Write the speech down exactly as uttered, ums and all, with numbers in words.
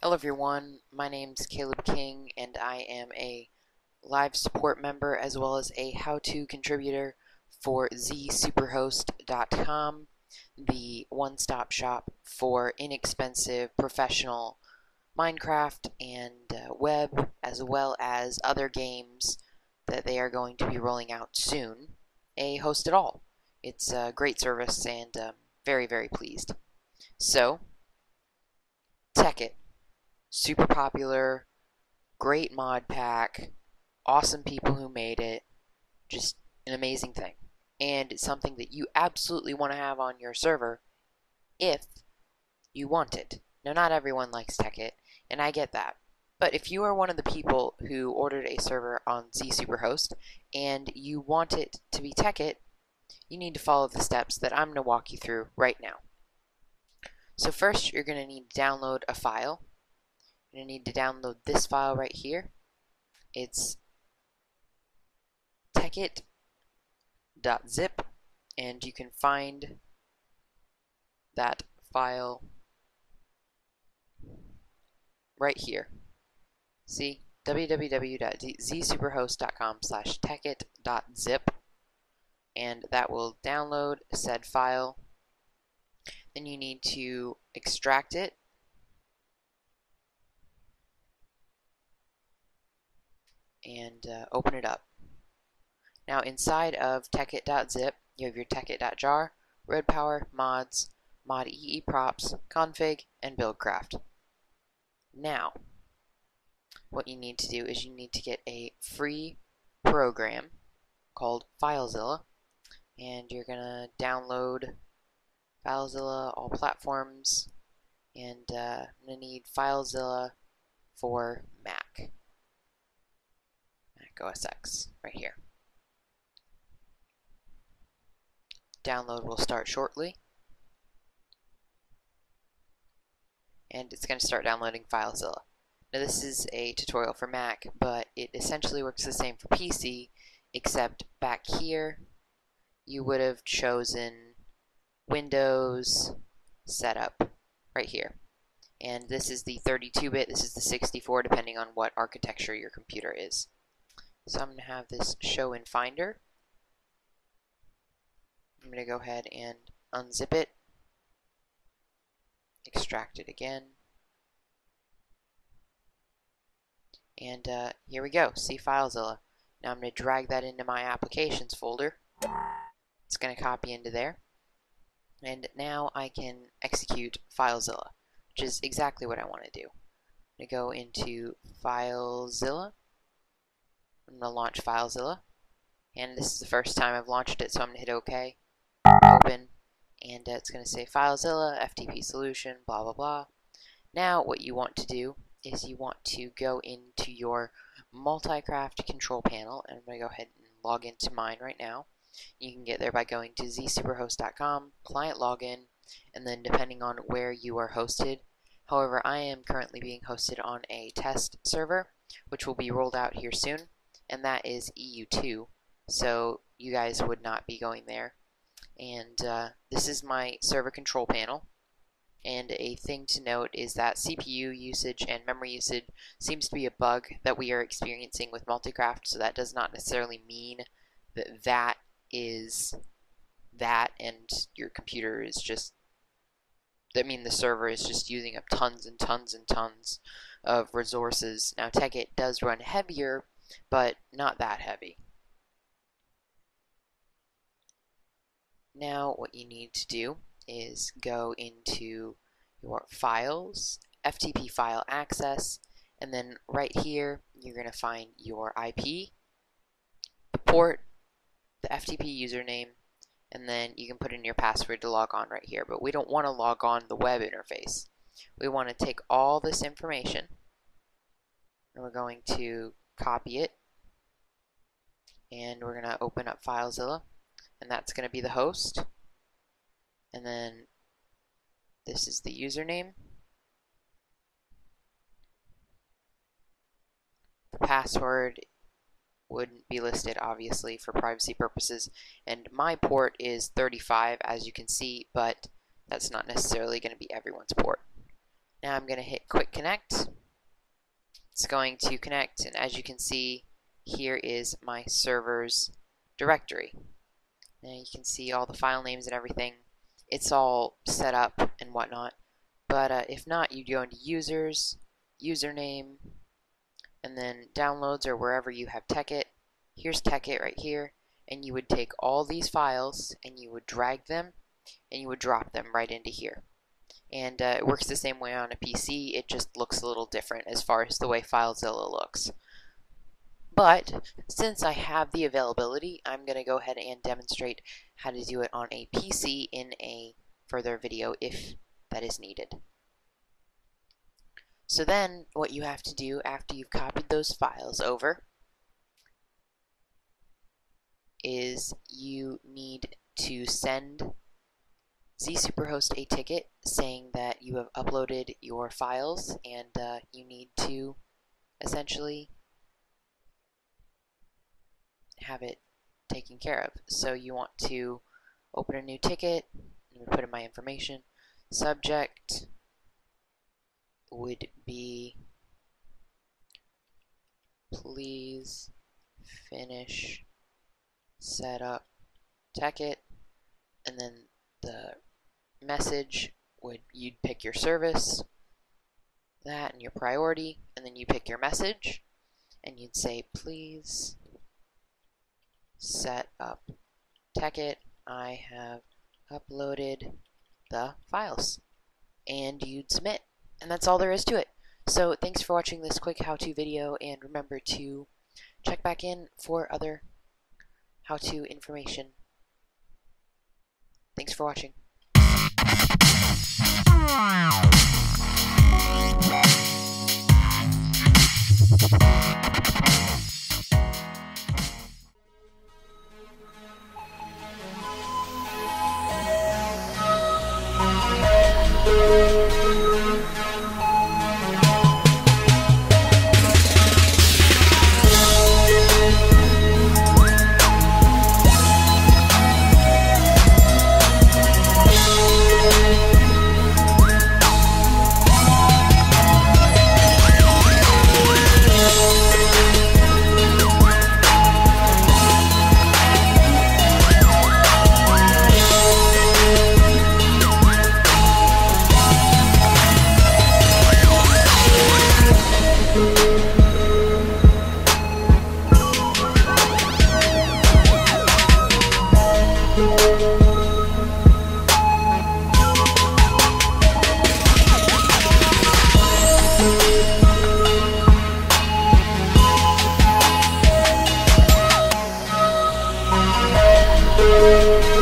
Hello everyone, my name's Caleb King and I am a live support member as well as a how-to contributor for z superhost dot com, the one-stop shop for inexpensive professional Minecraft and uh, web, as well as other games that they are going to be rolling out soon. A host at all. It's a great service and uh, very, very pleased. So, Tekkit, super popular, great mod pack, awesome people who made it, just an amazing thing. And it's something that you absolutely want to have on your server if you want it. Now, not everyone likes Tekkit, and I get that. But if you are one of the people who ordered a server on zsuperhost and you want it to be Tekkit, you need to follow the steps that I'm going to walk you through right now. So first, you're going to need to download a file. You're going to need to download this file right here. It's Tekkit .zip, and you can find that file right here. See, w w w dot z superhost dot com slash tekkit dot zip, and that will download said file. Then you need to extract it, and uh, open it up. Now inside of tekkit.zip, you have your tekkit.jar, redpower, mods, mod E E props, config, and buildcraft. Now, what you need to do is you need to get a free program called FileZilla, and you're going to download FileZilla, all platforms, and uh, I'm going to need FileZilla for Mac, Mac O S X, right here. Download will start shortly, and it's going to start downloading FileZilla. Now, this is a tutorial for Mac, but it essentially works the same for P C, except back here you would have chosen Windows Setup right here, and this is the thirty-two bit, this is the sixty-four, depending on what architecture your computer is. So I'm going to have this show in Finder. I'm going to go ahead and unzip it, extract it again, and uh, here we go, see FileZilla. Now I'm going to drag that into my applications folder. It's going to copy into there, and now I can execute FileZilla, which is exactly what I want to do. I'm going to go into FileZilla, I'm going to launch FileZilla, and this is the first time I've launched it, so I'm going to hit OK. Open, and uh, it's going to say FileZilla, F T P solution, blah blah blah. Now what you want to do is you want to go into your Multicraft control panel, and I'm going to go ahead and log into mine right now. You can get there by going to z superhost dot com, client login, and then depending on where you are hosted. However, I am currently being hosted on a test server, which will be rolled out here soon, and that is E U two, so you guys would not be going there. And uh, this is my server control panel, and a thing to note is that C P U usage and memory usage seems to be a bug that we are experiencing with Multicraft, so that does not necessarily mean that that is that and your computer is just, I mean the server is just using up tons and tons and tons of resources. Now Tekkit does run heavier, but not that heavy. Now what you need to do is go into your files, F T P file access, and then right here you're going to find your I P, the port, the F T P username, and then you can put in your password to log on right here. But we don't want to log on the web interface. We want to take all this information and we're going to copy it, and we're going to open up FileZilla. and that's going to be the host, and then this is the username, the password wouldn't be listed obviously for privacy purposes, and my port is thirty-five as you can see, but that's not necessarily going to be everyone's port. Now I'm going to hit quick connect. It's going to connect, and as you can see, here is my server's directory. Now you can see all the file names and everything. It's all set up and whatnot, but uh, if not, you go into users, username, and then downloads, or wherever you have Tekkit. Here's Tekkit right here, and you would take all these files and you would drag them and you would drop them right into here. And uh, it works the same way on a P C, it just looks a little different as far as the way FileZilla looks. But since I have the availability, I'm going to go ahead and demonstrate how to do it on a P C in a further video if that is needed. So then what you have to do after you've copied those files over is you need to send zsuperhost a ticket saying that you have uploaded your files, and uh, you need to essentially have it taken care of. So you want to open a new ticket. Let me put in my information. Subject would be please finish setup Tekkit, and then the message would, you'd pick your service, that, and your priority, and then you pick your message and you'd say please set up Tekkit, I have uploaded the files, and you'd submit, and that's all there is to it. So thanks for watching this quick how-to video, and remember to check back in for other how-to information. Thanks for watching. We'll be right back.